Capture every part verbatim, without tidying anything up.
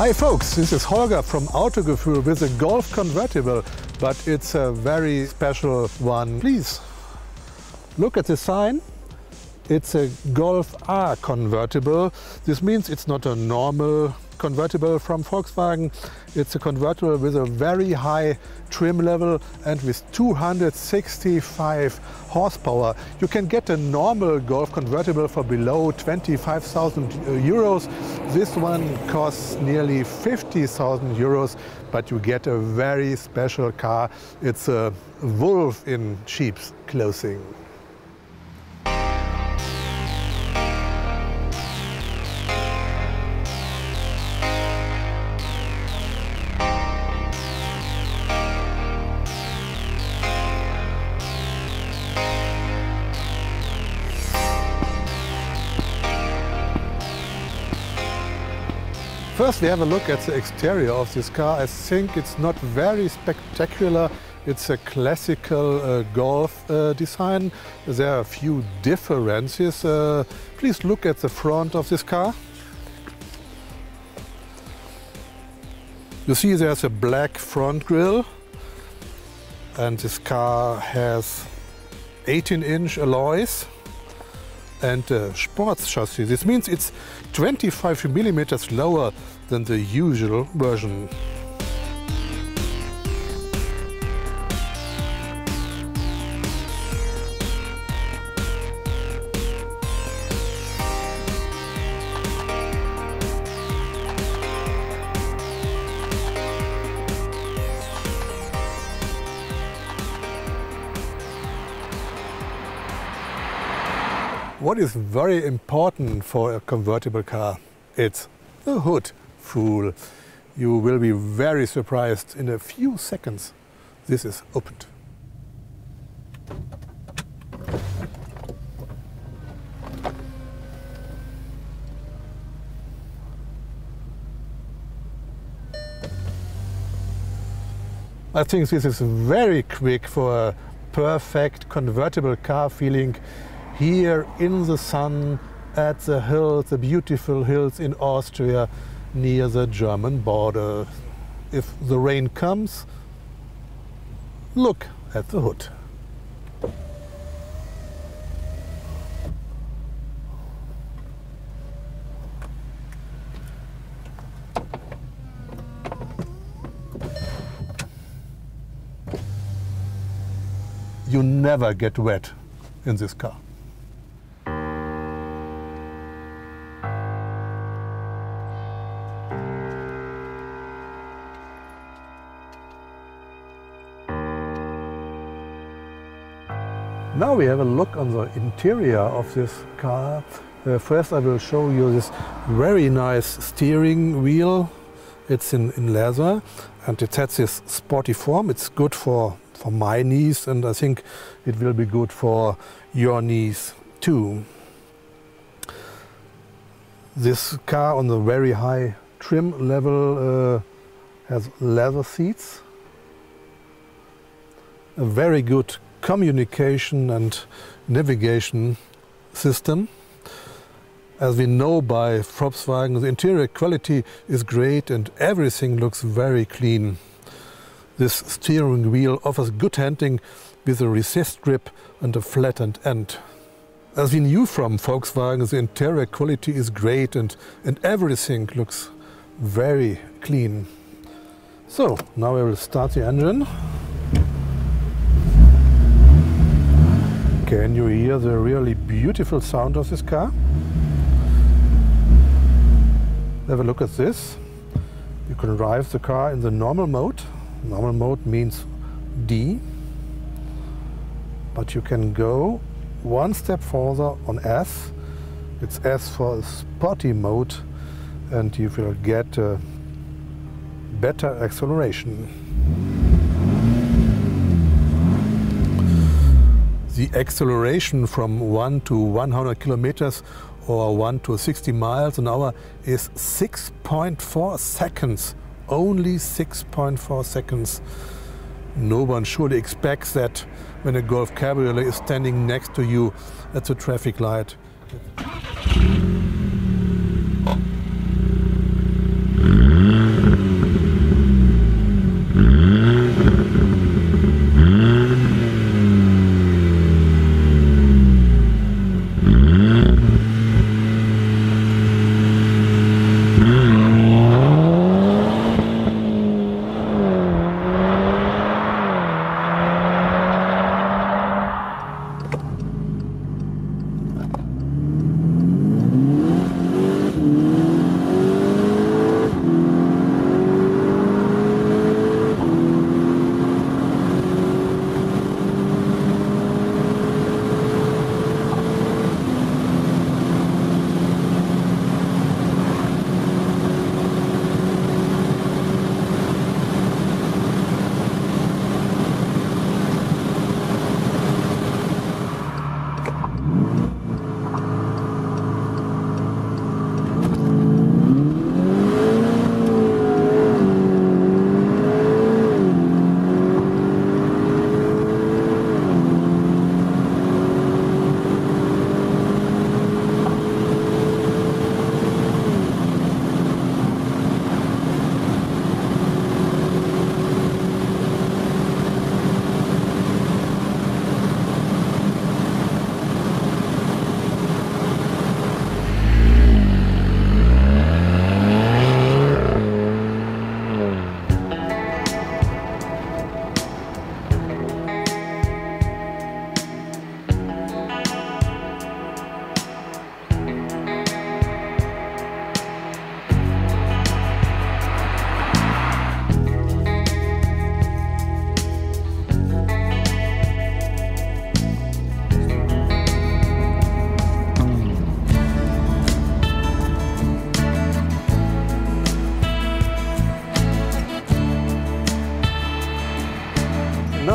Hi folks, this is Holger from Autogefühl with a Golf convertible, but it's a very special one. Please look at the sign. It's a Golf R convertible. This means it's not a normal convertible from Volkswagen. It's a convertible with a very high trim level and with two hundred sixty-five horsepower. You can get a normal Golf convertible for below twenty-five thousand euros. This one costs nearly fifty thousand euros, but you get a very special car. It's a wolf in sheep's clothing. First, we have a look at the exterior of this car. I think it's not very spectacular. It's a classical uh, Golf uh, design. There are a few differences. Uh, please look at the front of this car. You see there's a black front grille. And this car has eighteen inch alloys and a sports chassis. This means it's twenty-five millimeters lower than the usual version. What is very important for a convertible car? It's the hood, fool. You will be very surprised in a few seconds. This is opened. I think this is very quick for a perfect convertible car feeling. Here in the sun, at the hills, the beautiful hills in Austria, near the German border. If the rain comes, look at the hood. You never get wet in this car. Now we have a look on the interior of this car. Uh, first I will show you this very nice steering wheel. It's in, in leather and it has this sporty form. It's good for, for my knees, and I think it will be good for your knees too. This car on the very high trim level uh, has leather seats. A very good communication and navigation system. As we know by Volkswagen, the interior quality is great and everything looks very clean. This steering wheel offers good handling with a recessed grip and a flattened end. As we knew from Volkswagen, the interior quality is great and, and everything looks very clean. So, now I will start the engine. Can you hear the really beautiful sound of this car? Have a look at this. You can drive the car in the normal mode. Normal mode means D. But you can go one step further on S. It's S for sporty mode, and you will get a better acceleration. The acceleration from one to one hundred kilometers or one to sixty miles an hour is six point four seconds. Only six point four seconds. No one surely expects that when a Golf Cabriolet is standing next to you at the traffic light.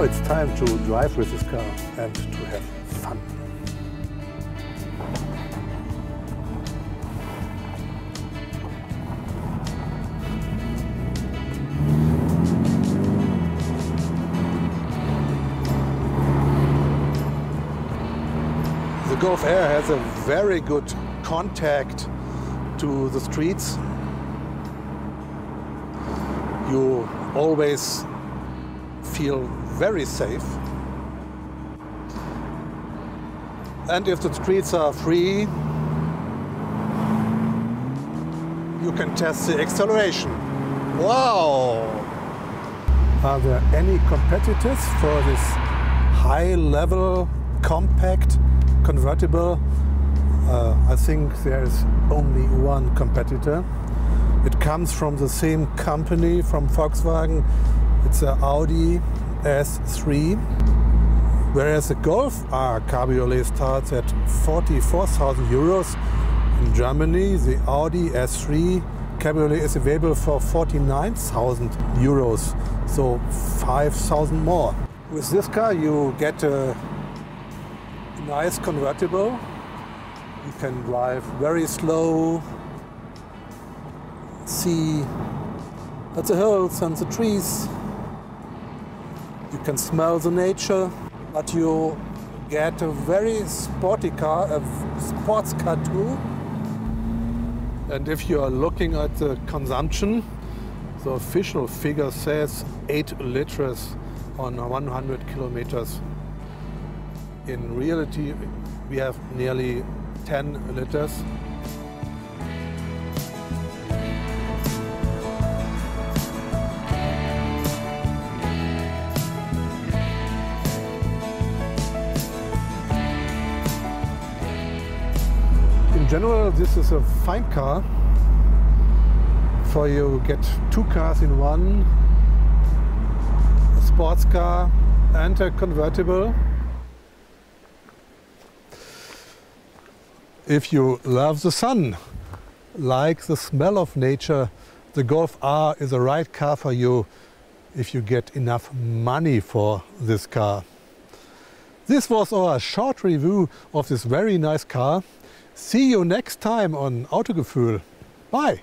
now it's time to drive with this car and to have fun. The Golf R has a very good contact to the streets. You always feel very safe. And if the streets are free, you can test the acceleration. Wow! Are there any competitors for this high-level, compact, convertible? Uh, I think there is only one competitor. It comes from the same company, from Volkswagen. It's an Audi S three, whereas the Golf R Cabriolet starts at forty-four thousand euros. In Germany, the Audi S three Cabriolet is available for forty-nine thousand euros, so five thousand more. With this car, you get a nice convertible. You can drive very slow, see the hills and the trees. You can smell the nature, but you get a very sporty car, a sports car too. And if you are looking at the consumption, the official figure says eight liters on one hundred kilometers. In reality, we have nearly ten liters. In general, this is a fine car. For you get two cars in one, a sports car and a convertible. If you love the sun, like the smell of nature, the Golf R is the right car for you if you get enough money for this car. This was our short review of this very nice car. See you next time on Autogefühl. Bye!